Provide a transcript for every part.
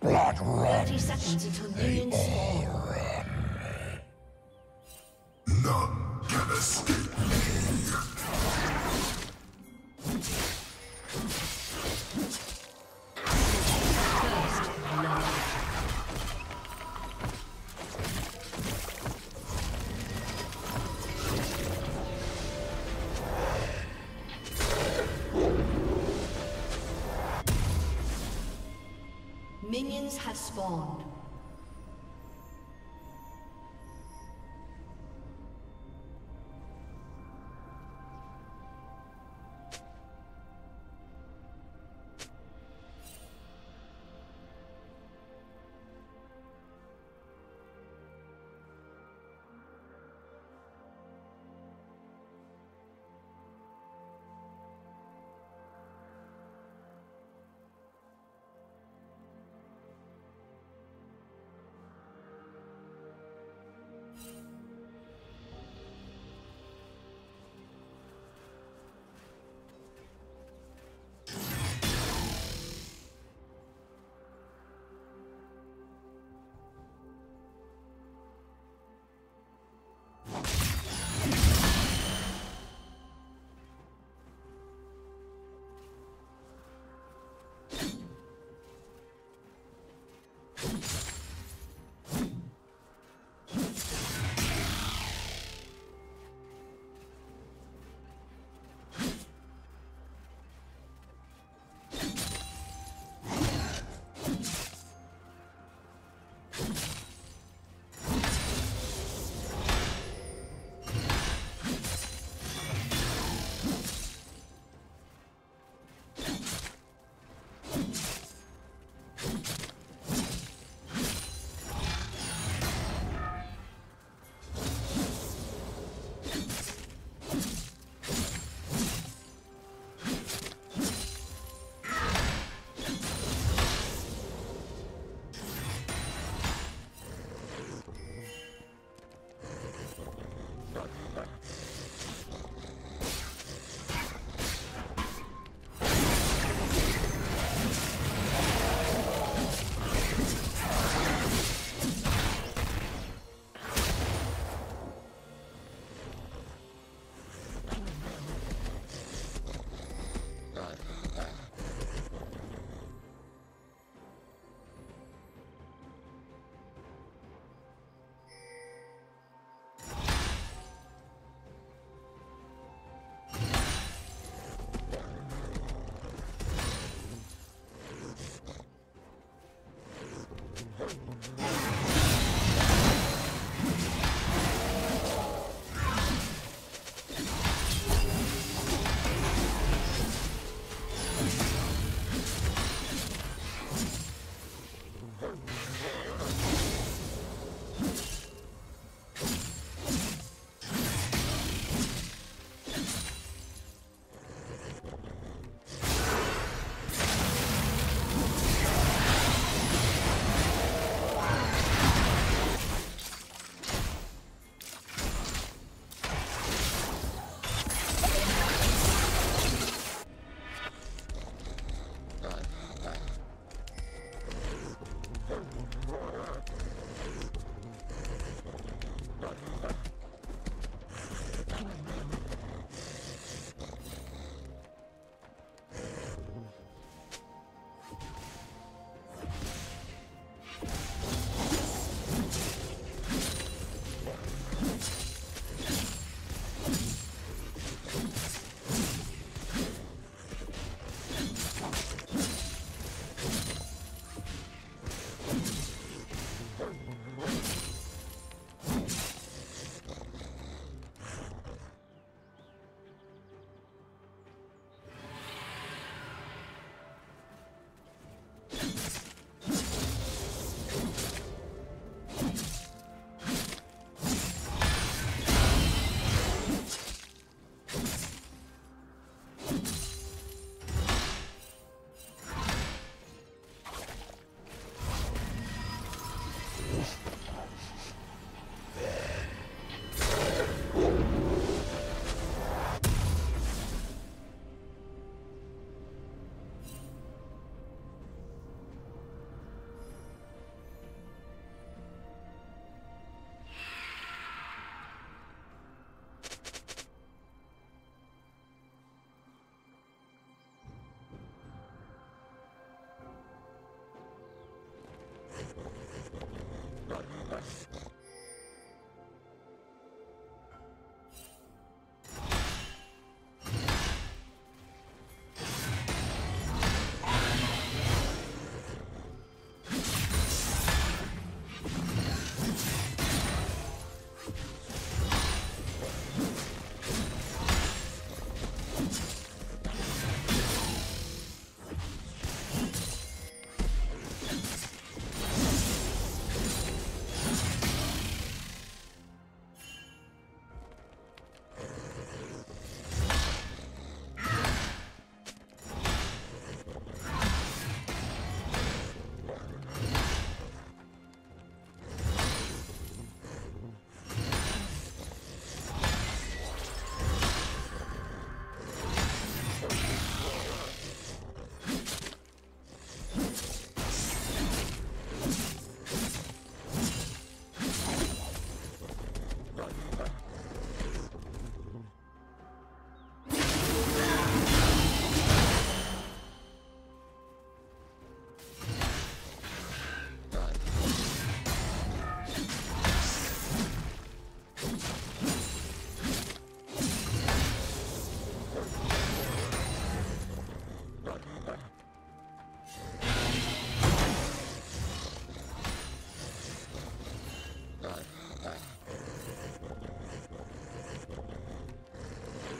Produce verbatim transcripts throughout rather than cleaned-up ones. Blood runs. They all run. None can escape me. Minions have spawned.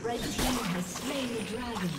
Red team has slain the dragon.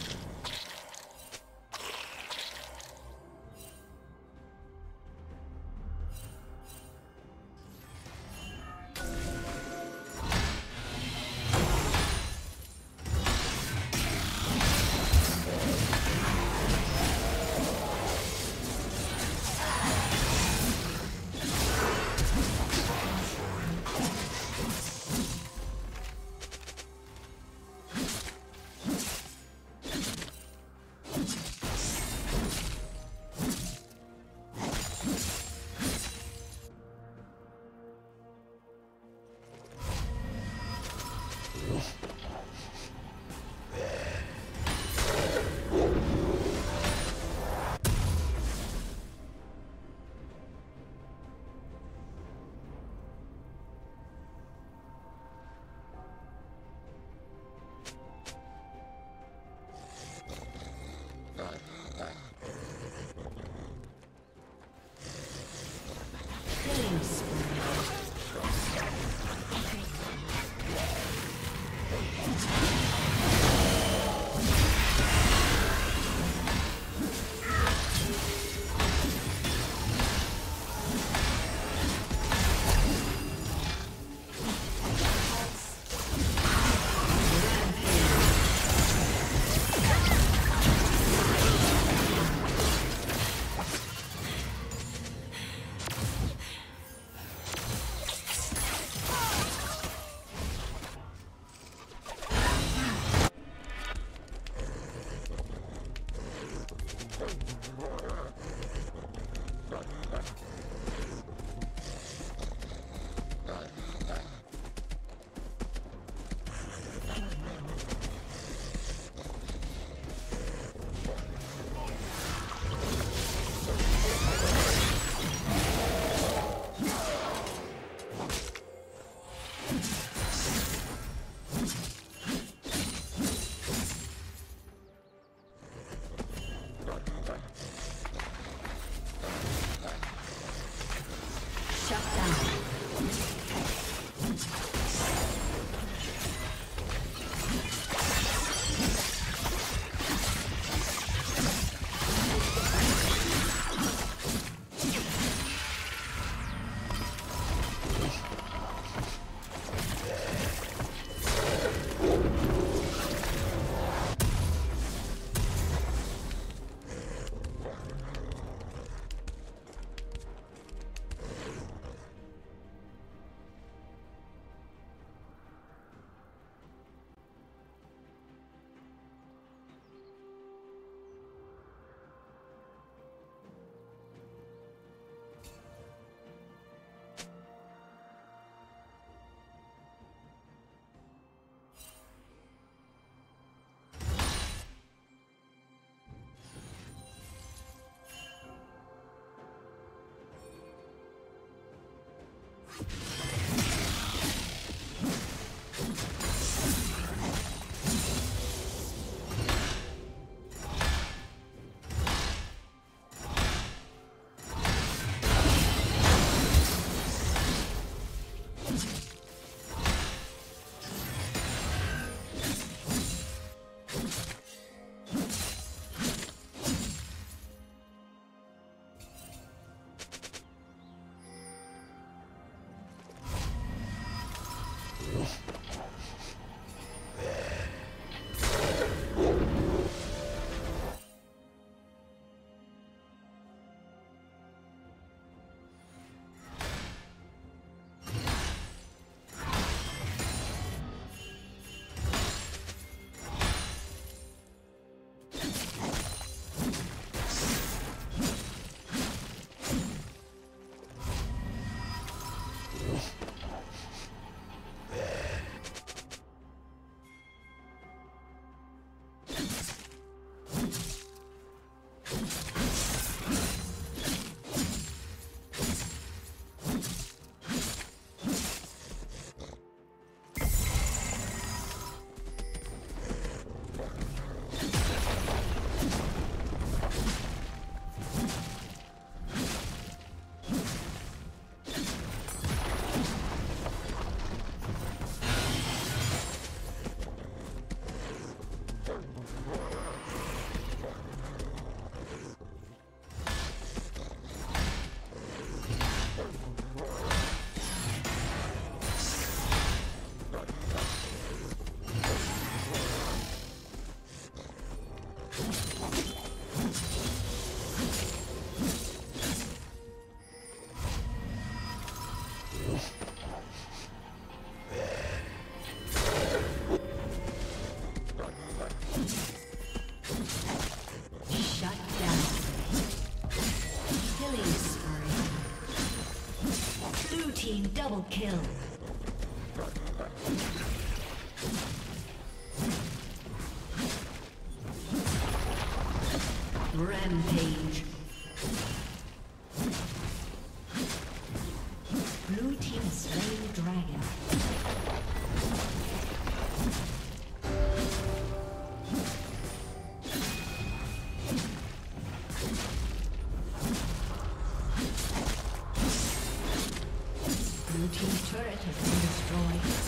Double kill. Rampage. Blue team slain dragon. Blue team's turret has been destroyed.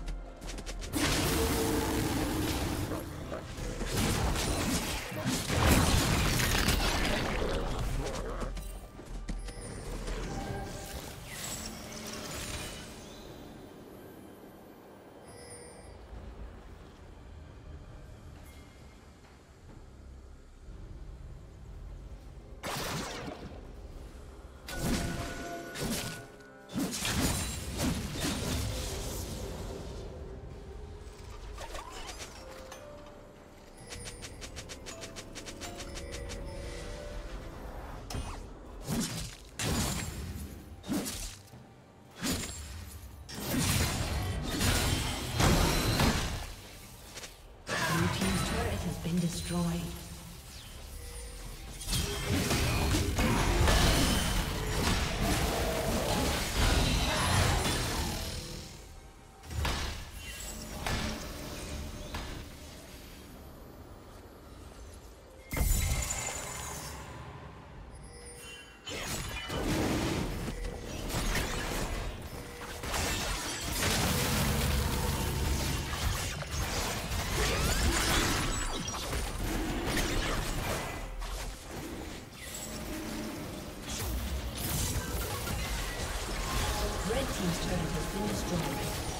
Destroyed.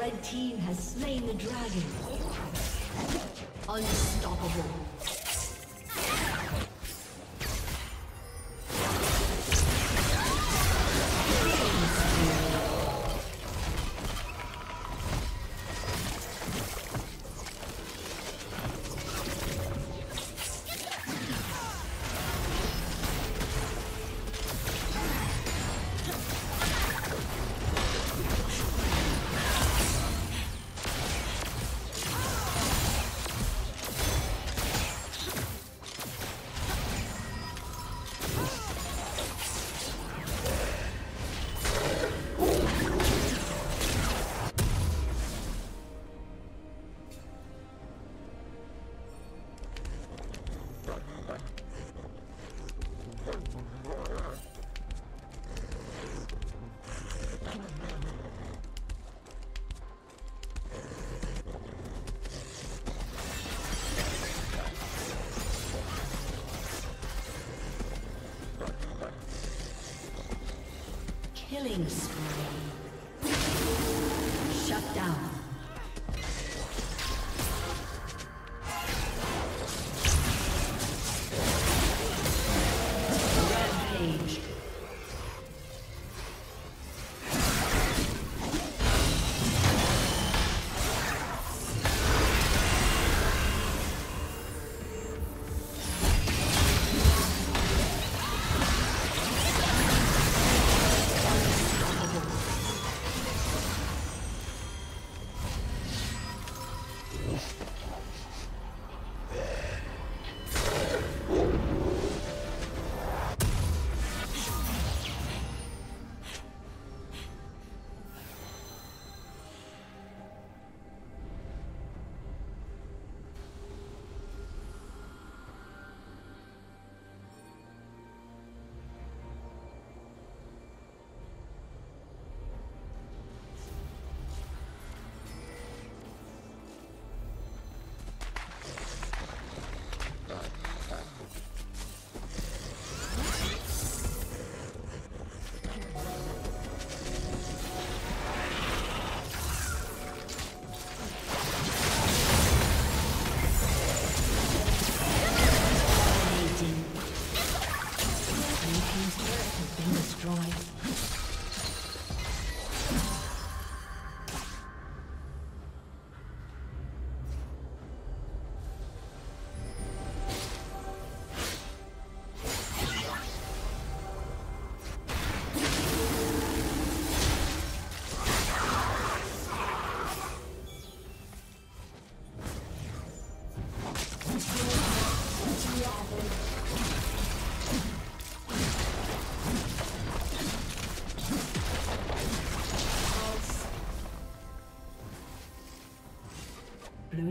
Red team has slain the dragon. Unstoppable. Killing spree. Shut down. Rampage. Blue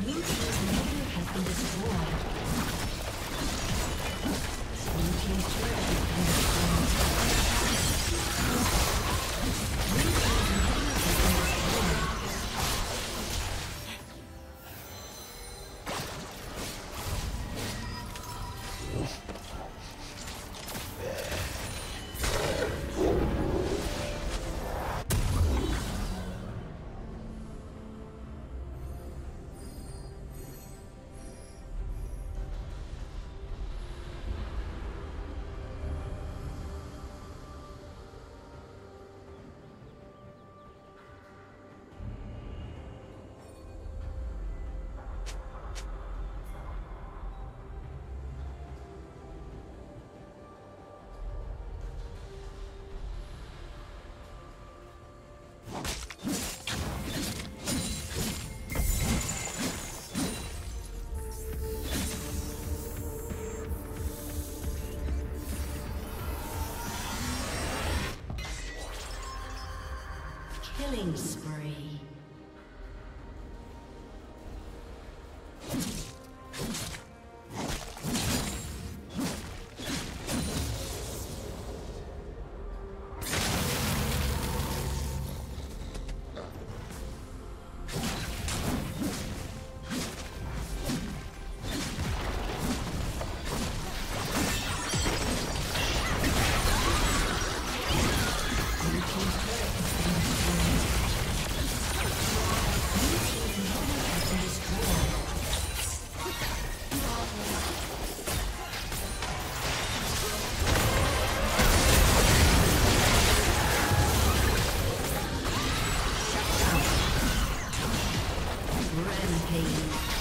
Blue team's turret has been destroyed. Blue team's turret has been destroyed. Killing spree. Rampage.